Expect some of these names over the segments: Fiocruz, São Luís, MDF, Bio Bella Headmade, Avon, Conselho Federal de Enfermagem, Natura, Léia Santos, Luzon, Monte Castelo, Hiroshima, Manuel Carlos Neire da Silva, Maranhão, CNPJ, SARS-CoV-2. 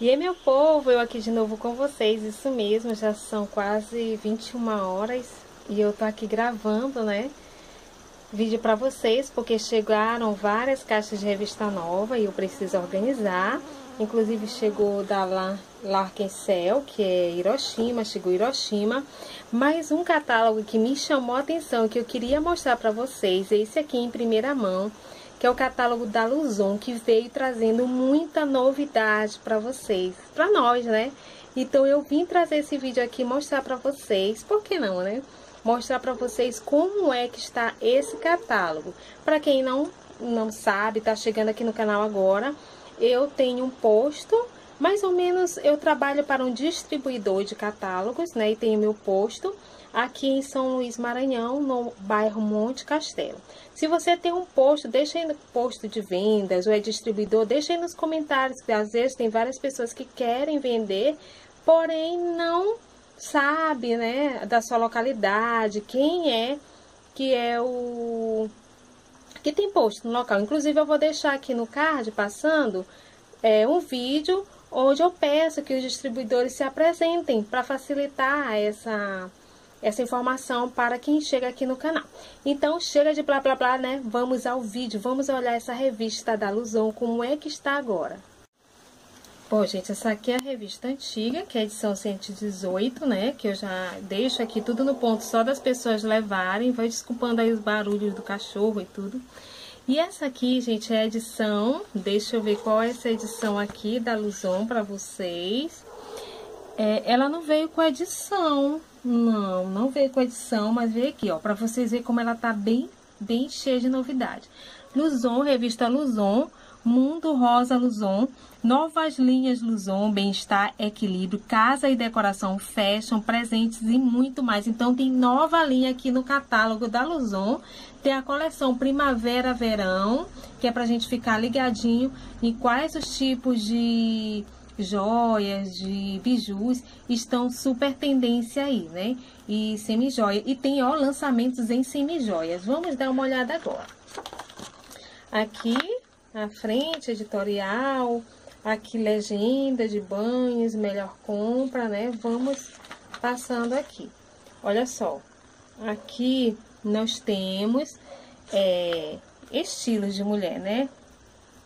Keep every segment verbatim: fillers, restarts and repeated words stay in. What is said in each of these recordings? E aí, meu povo, eu aqui de novo com vocês, isso mesmo, já são quase vinte e uma horas e eu tô aqui gravando, né, vídeo pra vocês, porque chegaram várias caixas de revista nova e eu preciso organizar. Inclusive chegou da Larkencel, que é Hiroshima, chegou Hiroshima, mas um catálogo que me chamou a atenção, que eu queria mostrar pra vocês, é esse aqui em primeira mão, que é o catálogo da Luzon, que veio trazendo muita novidade para vocês, para nós, né? Então eu vim trazer esse vídeo aqui, mostrar para vocês, por que não, né? Mostrar para vocês como é que está esse catálogo. Para quem não não sabe, tá chegando aqui no canal agora, eu tenho um posto, mais ou menos eu trabalho para um distribuidor de catálogos, né? E tenho meu posto aqui em São Luís, Maranhão, no bairro Monte Castelo. Se você tem um posto, deixa aí no posto de vendas ou é distribuidor, deixa aí nos comentários, que às vezes tem várias pessoas que querem vender, porém não sabe, né, da sua localidade, quem é que é o... que tem posto no local. Inclusive, eu vou deixar aqui no card, passando, é, um vídeo onde eu peço que os distribuidores se apresentem para facilitar essa... essa informação para quem chega aqui no canal. Então, chega de blá blá blá, né? Vamos ao vídeo, vamos olhar essa revista da Luzon, como é que está agora. Bom, gente, essa aqui é a revista antiga, que é a edição cento e dezoito, né? Que eu já deixo aqui tudo no ponto só das pessoas levarem, vai desculpando aí os barulhos do cachorro e tudo. E essa aqui, gente, é a edição, deixa eu ver qual é essa edição aqui da Luzon para vocês. É, ela não veio com a edição... Não, não veio com edição, mas veio aqui, ó, pra vocês verem como ela tá bem, bem cheia de novidade. Luzon, revista Luzon, Mundo Rosa Luzon, Novas Linhas Luzon, Bem-Estar, Equilíbrio, Casa e Decoração, Fashion, Presentes e muito mais. Então, tem nova linha aqui no catálogo da Luzon, tem a coleção Primavera, Verão, que é pra gente ficar ligadinho em quais os tipos de... joias, de bijus estão super tendência aí, né? E semijoia. E tem, ó, lançamentos em semijoias. Vamos dar uma olhada agora. Aqui, à frente, editorial. Aqui, legenda de banhos, melhor compra, né? Vamos passando aqui. Olha só. Aqui nós temos é, estilos de mulher, né?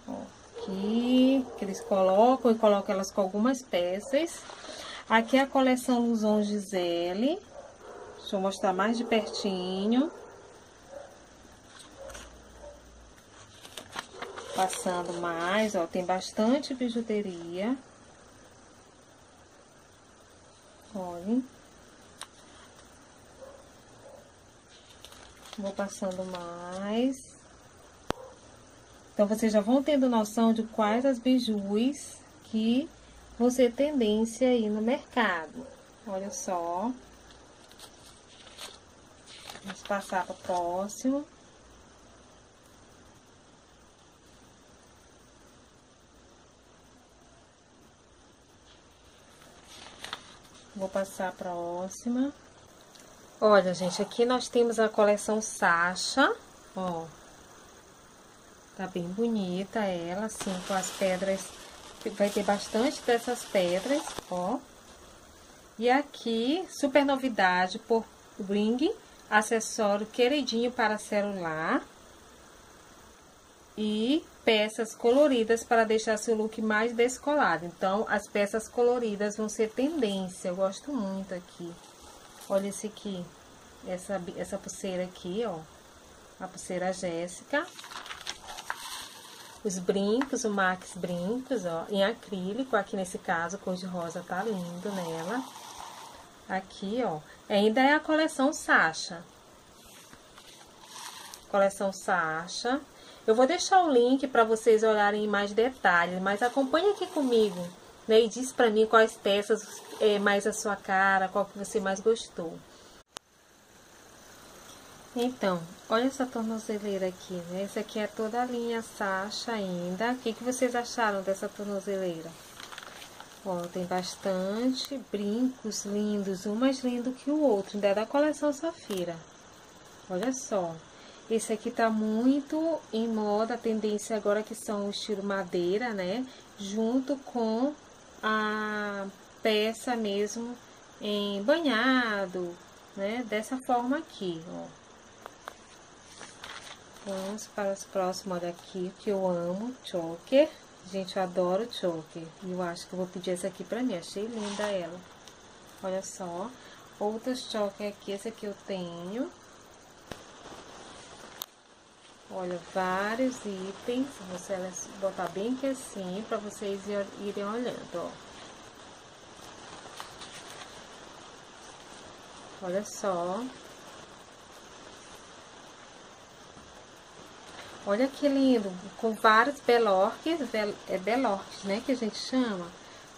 Ó. Aqui, que eles colocam e colocam elas com algumas peças. Aqui é a coleção Luzon Gisele. Deixa eu mostrar mais de pertinho. Passando mais, ó, tem bastante bijuteria. Olhem. Vou passando mais. Então, vocês já vão tendo noção de quais as bijus que você tendência aí no mercado. Olha só. Vamos passar para o próximo. Vou passar a próxima. Olha, gente, aqui nós temos a coleção Sasha, ó. Tá bem bonita ela, assim, com as pedras, vai ter bastante dessas pedras, ó. E aqui, super novidade por Ring, acessório queridinho para celular. E peças coloridas para deixar seu look mais descolado. Então, as peças coloridas vão ser tendência, eu gosto muito aqui. Olha esse aqui, essa, essa pulseira aqui, ó, a pulseira Jéssica. Os brincos, o Max Brincos, ó, em acrílico, aqui nesse caso, cor de rosa tá lindo nela. Aqui, ó, ainda é a coleção Sasha. Coleção Sasha. Eu vou deixar o link para vocês olharem em mais detalhes, mas acompanha aqui comigo, né, e diz pra mim quais peças é mais a sua cara, qual que você mais gostou. Então, olha essa tornozeleira aqui, né? Essa aqui é toda a linha Sasha ainda. O que, que vocês acharam dessa tornozeleira? Ó, tem bastante brincos lindos, um mais lindo que o outro, ainda é da coleção Safira. Olha só, esse aqui tá muito em moda, a tendência agora que são o estilo madeira, né? Junto com a peça mesmo em banhado, né? Dessa forma aqui, ó. Vamos para as próximas daqui, que eu amo choker. Gente, eu adoro choker. E eu acho que eu vou pedir essa aqui pra mim. Achei linda ela. Olha só. Outras choker aqui. Essa aqui eu tenho. Olha, vários itens. Você vai botar bem que assim, pra vocês irem olhando, ó. Olha só. Olha que lindo, com vários belorques, é belorques, né, que a gente chama.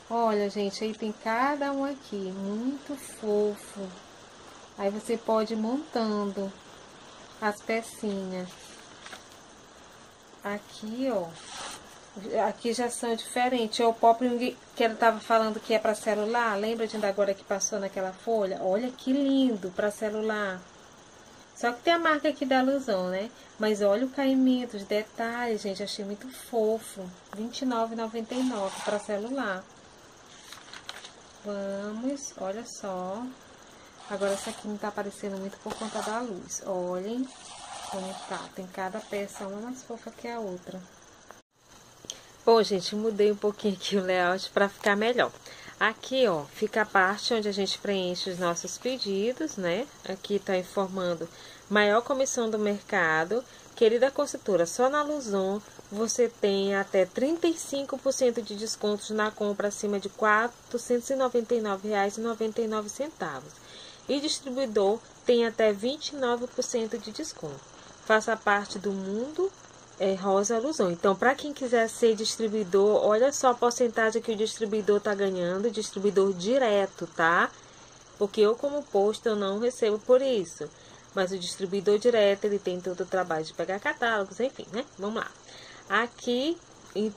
Olha, gente, aí tem cada um aqui, muito fofo. Aí você pode ir montando as pecinhas. Aqui, ó, aqui já são diferentes. O pop que ela tava falando que é para celular, lembra de ainda agora que passou naquela folha? Olha que lindo, para celular. Só que tem a marca aqui da Luzon, né? Mas olha o caimento, os detalhes, gente. Achei muito fofo. vinte e nove reais e noventa e nove centavos para celular. Vamos, olha só. Agora essa aqui não tá aparecendo muito por conta da luz. Olhem como tá. Tem cada peça uma mais fofa que a outra. Bom, gente, mudei um pouquinho aqui o layout para ficar melhor. Aqui, ó, fica a parte onde a gente preenche os nossos pedidos, né? Aqui tá informando maior comissão do mercado. Querida consultora, só na Luzon você tem até trinta e cinco por cento de descontos na compra acima de quatrocentos e noventa e nove reais e noventa e nove centavos. E distribuidor tem até vinte e nove por cento de desconto. Faça parte do mundo É rosa Luzon. Então, para quem quiser ser distribuidor, olha só a porcentagem que o distribuidor tá ganhando, distribuidor direto, tá? Porque eu, como posto, eu não recebo por isso. Mas o distribuidor direto, ele tem todo o trabalho de pegar catálogos, enfim, né? Vamos lá. Aqui,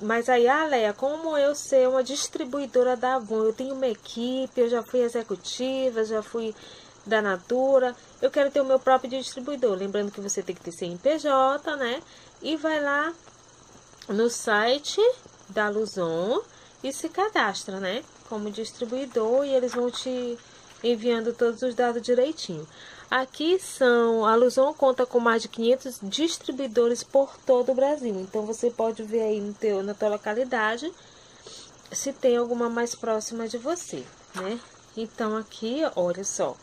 mas aí, ah, Leia, como eu ser uma distribuidora da Avon? Eu tenho uma equipe, eu já fui executiva, já fui da Natura. Eu quero ter o meu próprio distribuidor. Lembrando que você tem que ter C N P J, né? E vai lá no site da Luzon e se cadastra, né? Como distribuidor, e eles vão te enviando todos os dados direitinho. Aqui são... A Luzon conta com mais de quinhentos distribuidores por todo o Brasil. Então, você pode ver aí no teu, na tua localidade se tem alguma mais próxima de você, né? Então, aqui, olha só.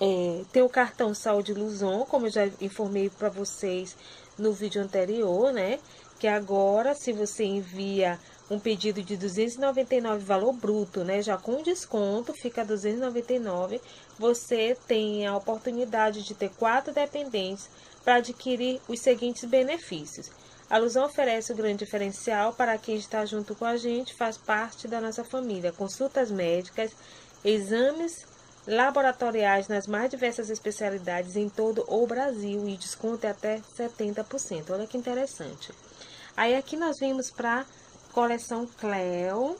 É, tem o cartão Saúde Luzon, como eu já informei para vocês no vídeo anterior, né? Que agora, se você envia um pedido de duzentos e noventa e nove reais, valor bruto, né? Já com desconto, fica duzentos e noventa e nove reais. Você tem a oportunidade de ter quatro dependentes para adquirir os seguintes benefícios. A Luzon oferece o grande diferencial para quem está junto com a gente, faz parte da nossa família. Consultas médicas, exames laboratoriais nas mais diversas especialidades em todo o Brasil, e desconto é até setenta por cento. Olha que interessante. Aí aqui nós vimos para coleção Cleo.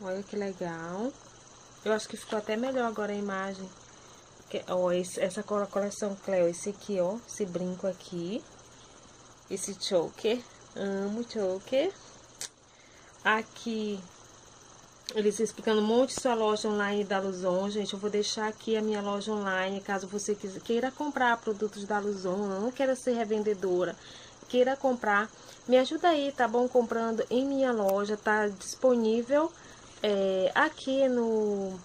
Olha que legal. Eu acho que ficou até melhor agora a imagem. Que, ó, esse, essa coleção Cleo, esse aqui, ó, esse brinco aqui, esse choker, amo choker. Aqui eles explicando um monte de sua loja online da Luzon. Gente, eu vou deixar aqui a minha loja online, caso você queira comprar produtos da Luzon, não queira ser revendedora, queira comprar, me ajuda aí, tá bom? Comprando em minha loja, tá disponível é, aqui no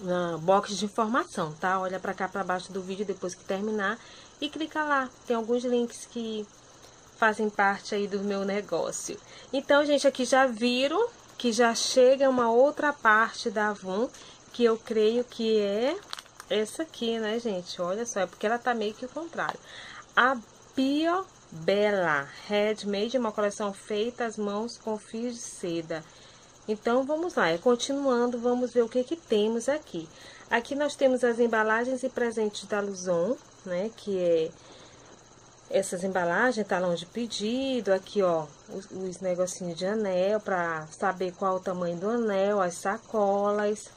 na box de informação, tá? Olha pra cá, pra baixo do vídeo, depois que terminar, e clica lá, tem alguns links que fazem parte aí do meu negócio. Então, gente, aqui já viram que já chega uma outra parte da Avon, que eu creio que é essa aqui, né, gente? Olha só, é porque ela tá meio que o contrário. A Bio Bella Headmade, uma coleção feita às mãos com fios de seda. Então, vamos lá, e continuando, vamos ver o que que temos aqui. Aqui nós temos as embalagens e presentes da Luzon, né, que é... Essas embalagens, talão de pedido, aqui ó, os, os negocinhos de anel, para saber qual o tamanho do anel, as sacolas,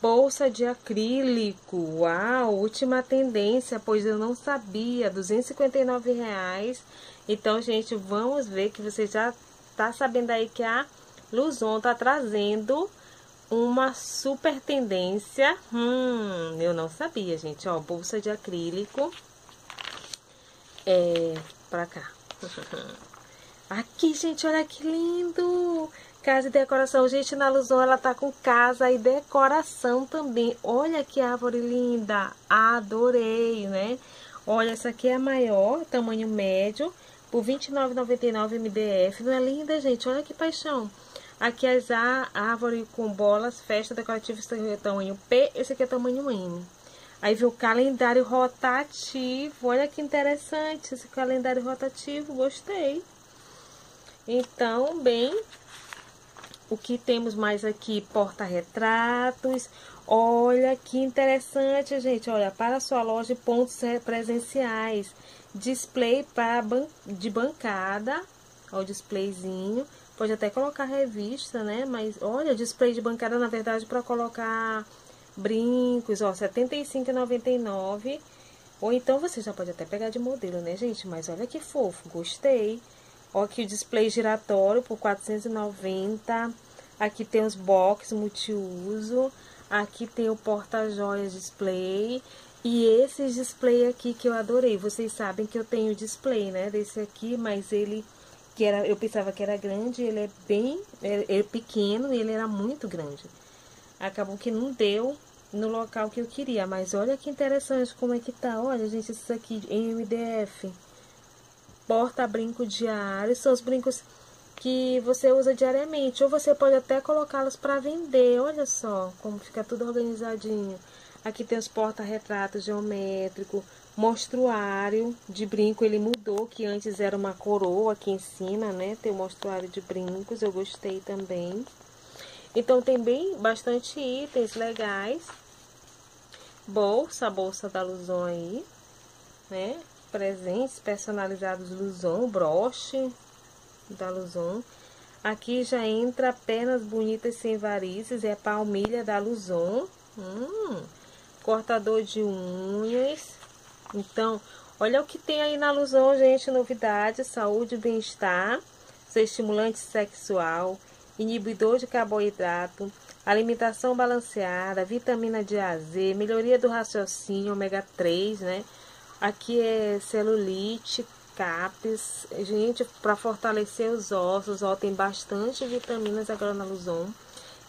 bolsa de acrílico, uau, última tendência, pois eu não sabia, duzentos e cinquenta e nove reais. Então, gente, vamos ver que você já tá sabendo aí que a Luzon tá trazendo uma super tendência. Hum, eu não sabia, gente. Ó, bolsa de acrílico. É, pra cá. Aqui, gente, olha que lindo! Casa e decoração. Gente, na Luzon ela tá com casa e decoração também. Olha que árvore linda! Adorei, né? Olha, essa aqui é a maior, tamanho médio, por vinte e nove reais e noventa e nove centavos M D F. Não é linda, gente? Olha que paixão! Aqui as a árvore com bolas, festa decorativa, tamanho P, esse aqui é tamanho M. Aí viu o calendário rotativo, olha que interessante esse calendário rotativo, gostei. Então, bem, o que temos mais aqui? Porta-retratos, olha que interessante, gente, olha, para sua loja de pontos presenciais, display para ban de bancada, olha o displayzinho. Pode até colocar revista, né? Mas olha, display de bancada, na verdade, para colocar brincos, ó, setenta e cinco reais e noventa e nove centavos. Ou então você já pode até pegar de modelo, né, gente? Mas olha que fofo, gostei. Ó, aqui o display giratório por quatrocentos e noventa reais. Aqui tem os box multiuso. Aqui tem o porta-joias display. E esses display aqui que eu adorei. Vocês sabem que eu tenho display, né? Desse aqui, mas ele... que era, eu pensava que era grande, ele é bem ele é pequeno e ele era muito grande. Acabou que não deu no local que eu queria, mas olha que interessante como é que tá. Olha, gente, esses aqui em M D F. Porta-brinco diário, são os brincos que você usa diariamente. Ou você pode até colocá-los para vender, olha só como fica tudo organizadinho. Aqui tem os porta-retratos geométrico. Mostruário de brinco, ele mudou, que antes era uma coroa aqui em cima, né? Tem o mostruário de brincos, eu gostei também. Então tem bem bastante itens legais. Bolsa, bolsa da Luzon aí, né? Presentes personalizados Luzon, broche da Luzon. Aqui já entra penas bonitas sem varizes, é palmilha da Luzon. Hum, cortador de unhas. Então, olha o que tem aí na Luzon, gente, novidade, saúde e bem-estar, seu estimulante sexual, inibidor de carboidrato, alimentação balanceada, vitamina de A a Z, melhoria do raciocínio, ômega três, né? Aqui é celulite, capes, gente, para fortalecer os ossos, ó, tem bastante vitaminas agora na Luzon.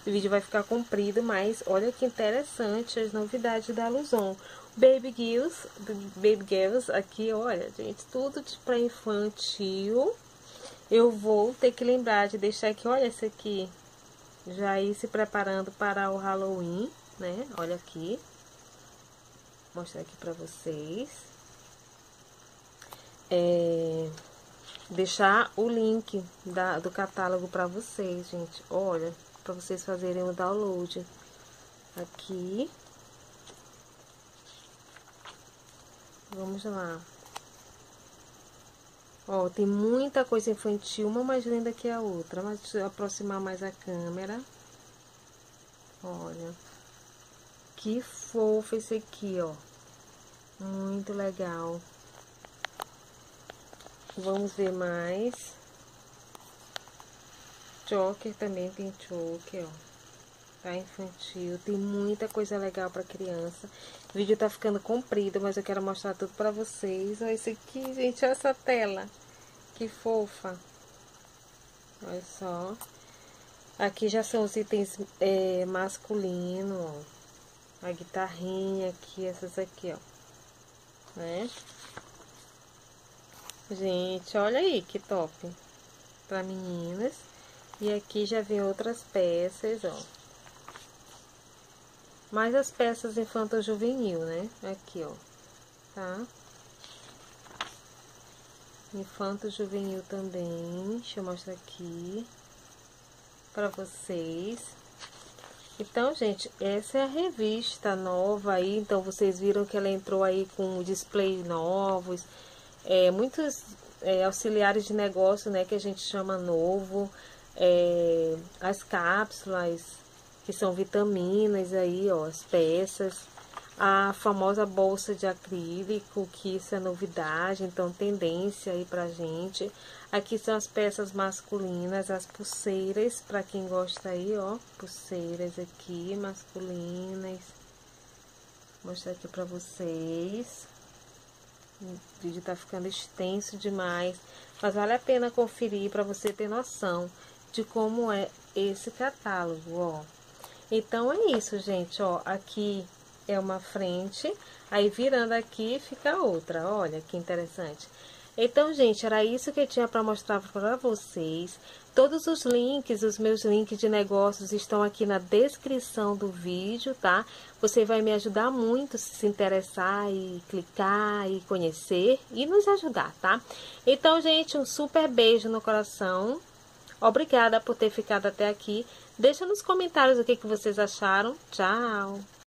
O vídeo vai ficar comprido, mas olha que interessante as novidades da Luzon. Baby Girls, Baby Girls aqui, olha, gente, tudo para infantil. Eu vou ter que lembrar de deixar aqui, olha esse aqui, já aí se preparando para o Halloween, né? Olha aqui, vou mostrar aqui para vocês. É... Deixar o link da, do catálogo para vocês, gente, olha... para vocês fazerem o download aqui. Vamos lá. Ó, tem muita coisa infantil, uma mais linda que a outra, mas deixa eu aproximar mais a câmera. Olha. Que fofo esse aqui, ó. Muito legal. Vamos ver mais. Choker também tem choker, ó. Tá infantil, tem muita coisa legal pra criança. O vídeo tá ficando comprido, mas eu quero mostrar tudo pra vocês. Olha esse aqui, gente, olha essa tela. Que fofa. Olha só. Aqui já são os itens é, masculino, ó. A guitarrinha aqui, essas aqui, ó. Né? Gente, olha aí que top. Pra meninas. E aqui já vem outras peças, ó. Mais as peças infanto-juvenil, né? Aqui, ó. Tá? Infanto-juvenil também. Deixa eu mostrar aqui pra vocês. Então, gente, essa é a revista nova aí. Então, vocês viram que ela entrou aí com displays novos. É, muitos é, auxiliares de negócio, né? Que a gente chama novo. É, as cápsulas que são vitaminas aí, ó, as peças. a famosa bolsa de acrílico, que isso é novidade, então tendência aí pra gente. Aqui são as peças masculinas, as pulseiras, pra quem gosta aí, ó, pulseiras aqui, masculinas. Vou mostrar aqui pra vocês. O vídeo tá ficando extenso demais, mas vale a pena conferir pra você ter noção de como é esse catálogo, ó. Então, é isso, gente, ó, aqui é uma frente, aí virando aqui fica outra, olha que interessante. Então, gente, era isso que eu tinha para mostrar para vocês. Todos os links, os meus links de negócios estão aqui na descrição do vídeo, tá? Você vai me ajudar muito se se interessar e clicar e conhecer e nos ajudar, tá? Então, gente, um super beijo no coração. Obrigada por ter ficado até aqui. Deixa nos comentários o que que vocês acharam. Tchau!